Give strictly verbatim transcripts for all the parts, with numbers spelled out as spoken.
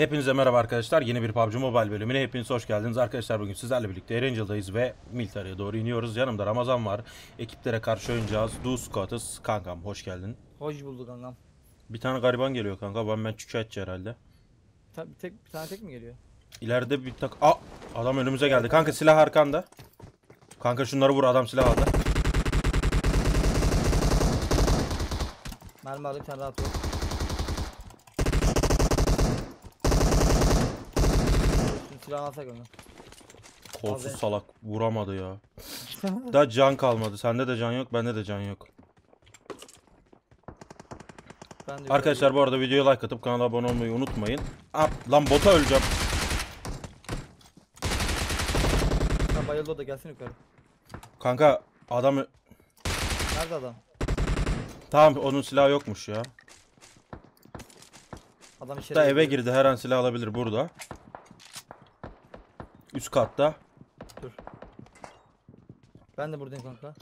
Hepinize merhaba arkadaşlar. Yeni bir P U B G Mobile bölümüne hepiniz hoş geldiniz. Arkadaşlar bugün sizlerle birlikte Erangel'dayız ve Military'e doğru iniyoruz. Yanımda Ramazan var. Ekiplere karşı oynayacağız. Duskot'ız. Kankam hoş geldin. Hoş bulduk kankam. Bir tane gariban geliyor kanka. Ben ben Çuchetçi herhalde. Tabii tek bir tane tek mi geliyor? İleride bir tak... Aa! Adam önümüze geldi. Kanka silah arkanda. Kanka şunları vur. Adam silah aldı. Mermi aldım. Sen rahat ol. Kolsuz salak vuramadı ya. Daha can kalmadı. Sende de can yok, bende de can yok. Ben de arkadaşlar bu arada videoya like atıp kanala abone olmayı unutmayın. Aa, lan bota öleceğim. Ya bayıldı o da, gelsin yukarı. Kanka adam... Nerede adam? Tamam, onun silahı yokmuş ya. Adam da eve girdi, girdi, her an silah alabilir burada. Üst katta. Dur. Ben de buradayım kanka.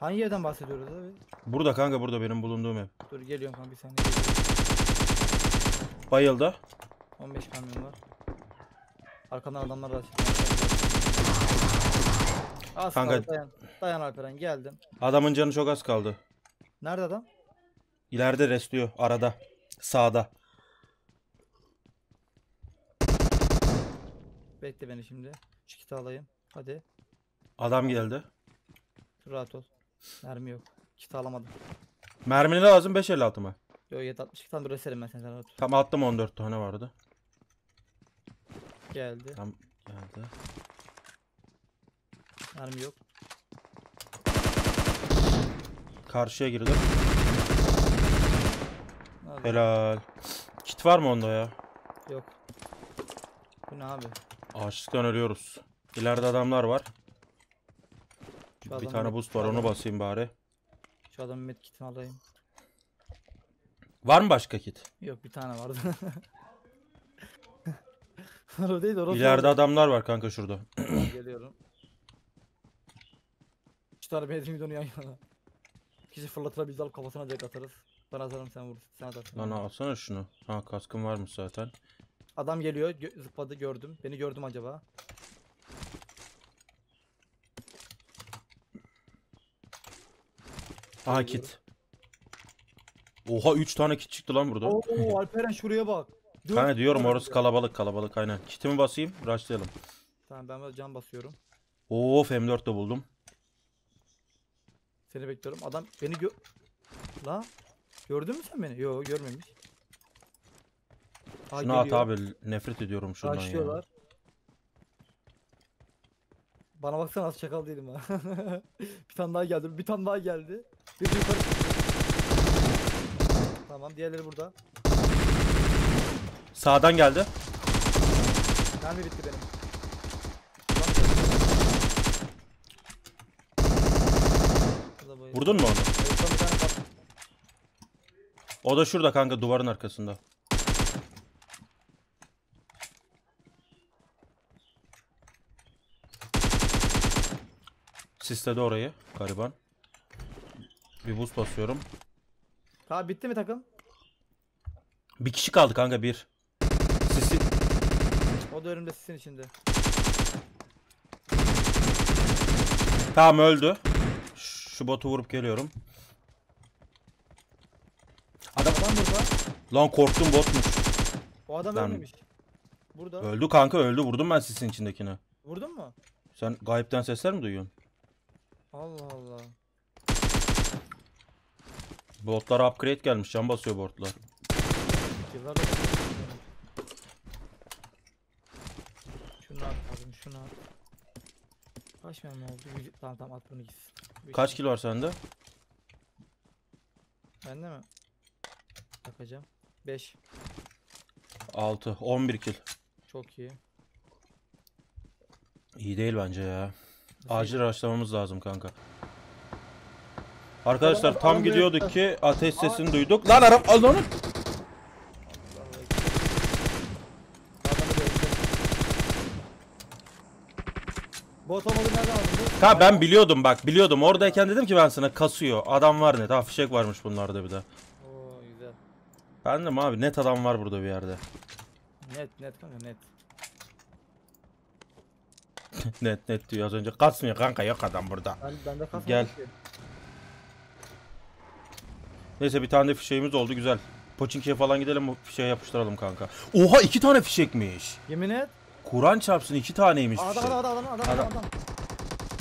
Hangi yerden bahsediyoruz abi? Burada kanka, burada benim bulunduğum ev. Dur geliyorum kanka, bir saniye. Geliyorum. Bayıldı. on beş kamyon var. Arkadan adamlar var. Az kanka. Kaldı, dayan. Dayan Alperen, geldim. Adamın canı çok az kaldı. Nerede adam? İleride restliyor, arada. Sağda. Bekle beni şimdi. Çikita alayım. Hadi. Adam geldi. Rahat ol. Mermi yok. Çikita alamadım. Mermini lazım, beş elli altı mı? Yok, yedi altmış iki tane reselim ben senden. Tam attım, on dört tane vardı. Geldi. Tam geldi. Mermi yok. Karşıya girdi. Hadi. Helal. Kit var mı onda ya? Yok. Bu ne abi? Açlıktan ölüyoruz. İleride adamlar var. Şu bir adam tane boost var, onu basayım bari. Şu adamın med kitini alayım. Var mı başka kit? Yok, bir tane vardı. Değil, İleride oldu. Adamlar var kanka şurada. Geliyorum. Şu tane bedrim dönüyor yan yana. Kişi fırlatılabildi, alıp kafasına direkt atarız. Ben atarım, sen vurursun. Sen atarsın. Lan alsana şunu. Ha, kaskın varmış zaten. Adam geliyor, Gö zıpladı, gördüm. Beni gördüm acaba. Aha kit. Oha, üç tane kit çıktı lan burada. Oo, Alperen şuraya bak. Ben diyorum orası kalabalık kalabalık, aynen. Kitimi basayım, rushlayalım. Tamam, ben de can basıyorum. Of, M dört de buldum. Seni bekliyorum. Adam beni gö... La, gördün mü sen beni? Yok, görmemiş. Şuna ha, at abi, nefret ediyorum şundan. Açıyorlar ya. Bana baksana, az çakal değilim ha. Bir tane daha geldi, bir tane daha geldi. Bir yukarı. Tamam, diğerleri burada. Sağdan geldi. Mermi bitti benim. Vurdun mu onu? Evet, o da şurada kanka, duvarın arkasında. Sisledi orayı gariban. Bir buz basıyorum. Tamam, bitti mi takım? Bir kişi kaldı kanka, bir. Sisi. O da önümde, sisin içinde. Tamam, öldü. Şu botu vurup geliyorum. Adam, adam burada. Lan korktum, botmuş. O adam ölmemiş. Burada. Öldü kanka, öldü. Vurdum ben sisin içindekine. Vurdun mu? Sen gayipten sesler mi duyuyorsun? Allah Allah. Botlara upgrade gelmiş, can basıyor botlar. Şunu at, şunu at. Kaç mermi oldu? Tamam tamam, at bunu gitsin. Kaç kilo var sende? Bende mi? Bakacağım. beş. altı. on bir kilo. Çok iyi. İyi değil bence ya. Acil araçlamamız lazım kanka. Arkadaşlar adam, tam adam gidiyorduk adam. Ki ateş sesini Aa, duyduk. Lan Arap al onu. Ha, ben biliyordum bak, biliyordum. Oradayken dedim ki ben sana, kasıyor. Adam var, ne daha fişek varmış bunlarda bir de. Oo, güzel. Ben de mi abi? Net adam var burada bir yerde. Net net kanka net. Net net diyor az önce. Kasmıyor kanka, yok adam burada. Ben, ben de kasmıyor. Gel. Ki. Neyse bir tane de fişeğimiz oldu, güzel. Poçinki'ye falan gidelim, fişeğe yapıştıralım kanka. Oha iki tane fişekmiş. Yemin et. Kur'an çarpsın iki taneymiş. Adam adam adam adam adam adam.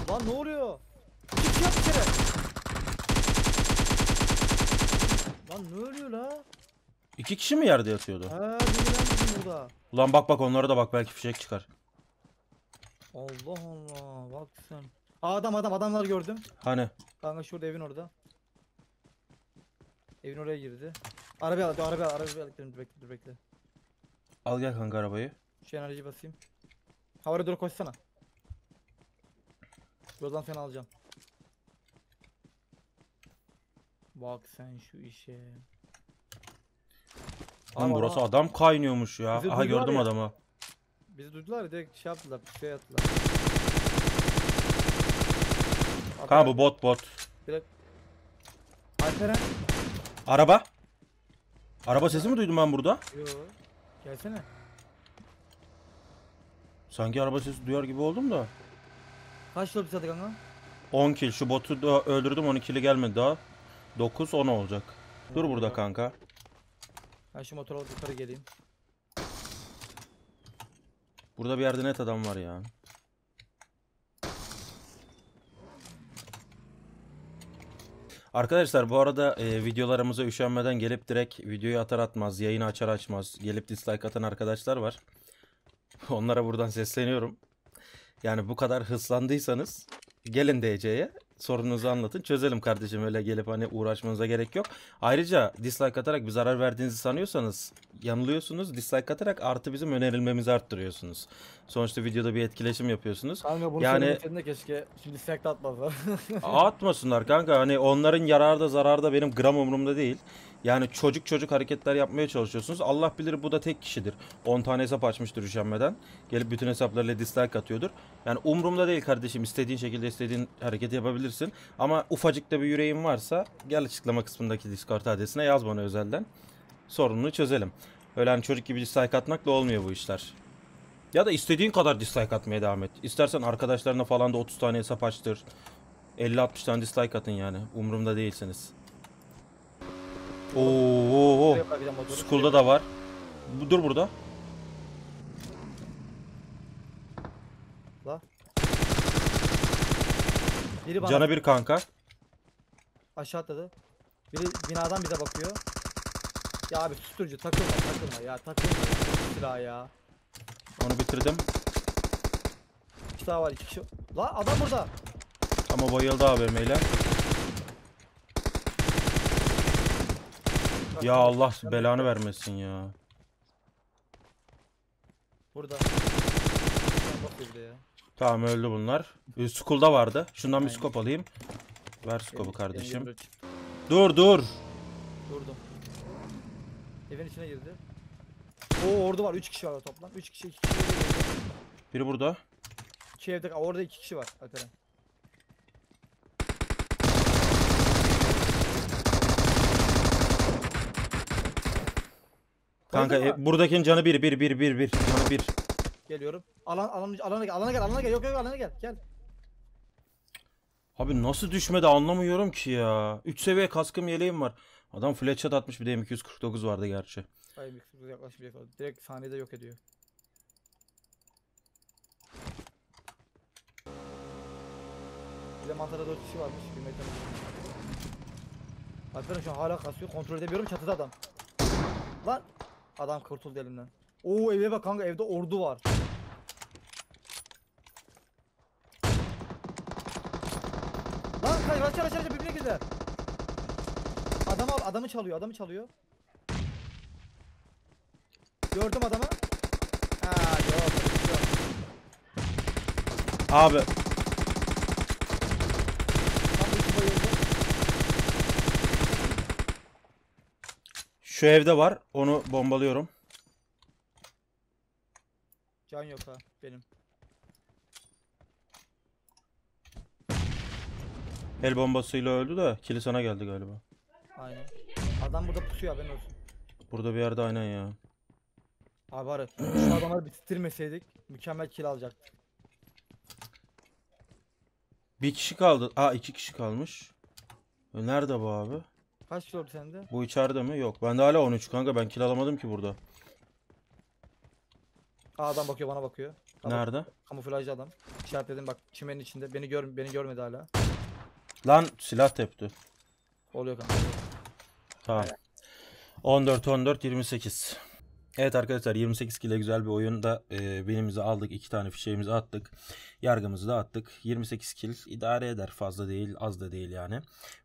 Lan ne oluyor? Çıkıyor bir kere. Lan ne oluyor la? İki kişi mi yerde yatıyordu? Haa bilmem burada. Ulan bak bak onlara da bak, belki fişek çıkar. Allah Allah bak sen. Adam adam adamlar gördüm. Hani? Kanka şurada evin orada. Evin oraya girdi. Arabaya al, arabaya al, arabaya al. Dur bekle, dur bekle. Al gel kanka arabayı. Şu enerjiyi basayım. Havaya doğru koşsana. Buradan seni alacağım. Bak sen şu işe. Lan burası adam kaynıyormuş ya. Bizi aha gördüm ya. Adamı. Bizi duydular direkt şey yaptılar, şey yaptılar. Kanka bu bot bot. Direkt. Alperen. Araba. Araba sesi mi duydum ben burada? Yok. Gelsene. Sanki araba sesi duyar gibi oldum da. Kaç kill bize kanka? on kill. Şu botu da öldürdüm, on kill'i gelmedi daha. dokuz on olacak. Evet. Dur burada kanka. Ben şu motora yukarı geleyim. Burada bir yerde net adam var ya. Arkadaşlar bu arada e, videolarımıza üşenmeden gelip direkt videoyu atar atmaz, yayını açar açmaz gelip dislike atan arkadaşlar var. Onlara buradan sesleniyorum. Yani bu kadar hırslandıysanız gelin D C'ye, sorununuzu anlatın, çözelim kardeşim. Öyle gelip hani uğraşmanıza gerek yok. Ayrıca dislike atarak bir zarar verdiğinizi sanıyorsanız yanılıyorsunuz. Dislike atarak artı bizim önerilmemizi arttırıyorsunuz. Sonuçta videoda bir etkileşim yapıyorsunuz. Kanka bunu yani senin keşke şimdi dislike atmazlar. Atmasınlar kanka, hani onların yararı da zararı da benim gram umurumda değil. Yani çocuk çocuk hareketler yapmaya çalışıyorsunuz. Allah bilir bu da tek kişidir. on tane hesap açmıştır üşenmeden. Gelip bütün hesaplarıyla dislike atıyordur. Yani umurumda değil kardeşim. İstediğin şekilde istediğin hareketi yapabilirsin. Ama ufacık da bir yüreğin varsa gel açıklama kısmındaki Discord adresine yaz bana özelden. Sorununu çözelim. Öyle hani çocuk gibi dislike atmakla olmuyor bu işler. Ya da istediğin kadar dislike atmaya devam et. İstersen arkadaşlarına falan da otuz tane hesap açtır. elli altmış tane dislike atın yani. Umurumda değilsiniz. Ooo, school'da da var. Dur burada. La. Biri bana. Cana bir kanka. Aşağı atladı. Biri binadan bize bakıyor. Ya abi susturucu takılma takılma ya takılma silah ya. Onu bitirdim. İki daha var, iki kişi. La adam burada. Ama bayıldı abi meyle. Ya Allah belanı vermesin ya. Burada. Tamam öldü bunlar. School'da vardı. Şundan bir scope alayım. Ver scope'u kardeşim. Dur dur. Durdum. Evin içine girdi. Oo ordu var. üç kişi var toplam. üç kişi, iki kişi. Biri burada. iki evde. Orada iki kişi var. Alperen. Kanka e, buradakinin canı bir bir bir bir bir canı bir. Geliyorum. Alan alan alana gel alana gel alana gel yok yok alana gel gel. Abi nasıl düşmedi anlamıyorum ki ya. üç seviye kaskım yeleğim var. Adam flash shot atmış, bir de M iki yüz kırk dokuz vardı gerçi. Ay M iki yüz kırk dokuz yaklaşmayacak. Direkt saniyede yok ediyor. Bir de mantarda dört kişi varmış. Bir metre. Alperen şu an hala kasıyor. Kontrol edemiyorum, çatıda adam. Lan. Adam kurtuldu elimden. Oo eve bak kanka, evde ordu var. Lan kay raşar raşar birbirine gider. Adamı al, adamı çalıyor, adamı çalıyor. Gördüm adamı. Ha yok. Abi. Şu evde var. Onu bombalıyorum. Can yok ha benim. El bombasıyla öldü de kili sana geldi galiba. Aynen. Adam burada pusuyor, haberin olsun. Burada bir yerde aynen ya. Abi bari şu adamları bitirmeseydik mükemmel kill alacaktık. Bir kişi kaldı. Aa iki kişi kalmış. Nerede bu abi? Kaç kill oldu sende? Bu içeride mi? Yok. Bende hala on üç kanka, ben kill alamadım ki burada. Aa adam bakıyor, bana bakıyor. Adam, nerede? Kamuflajlı adam. İşaretledim bak çimenin içinde. Beni gör beni görmedi hala. Lan silah tepti. Oluyor kanka. Tamam. on dört on dört yirmi sekiz. Evet arkadaşlar, yirmi sekiz kilo güzel bir oyunda e, benimizi aldık, iki tane fişeğimizi attık, yargımızı da attık. yirmi sekiz kilo idare eder, fazla değil az da değil yani.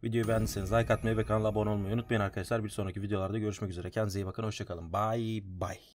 Videoyu beğendiyseniz like atmayı ve kanala abone olmayı unutmayın arkadaşlar. Bir sonraki videolarda görüşmek üzere, kendinize iyi bakın, hoşçakalın, bye bye.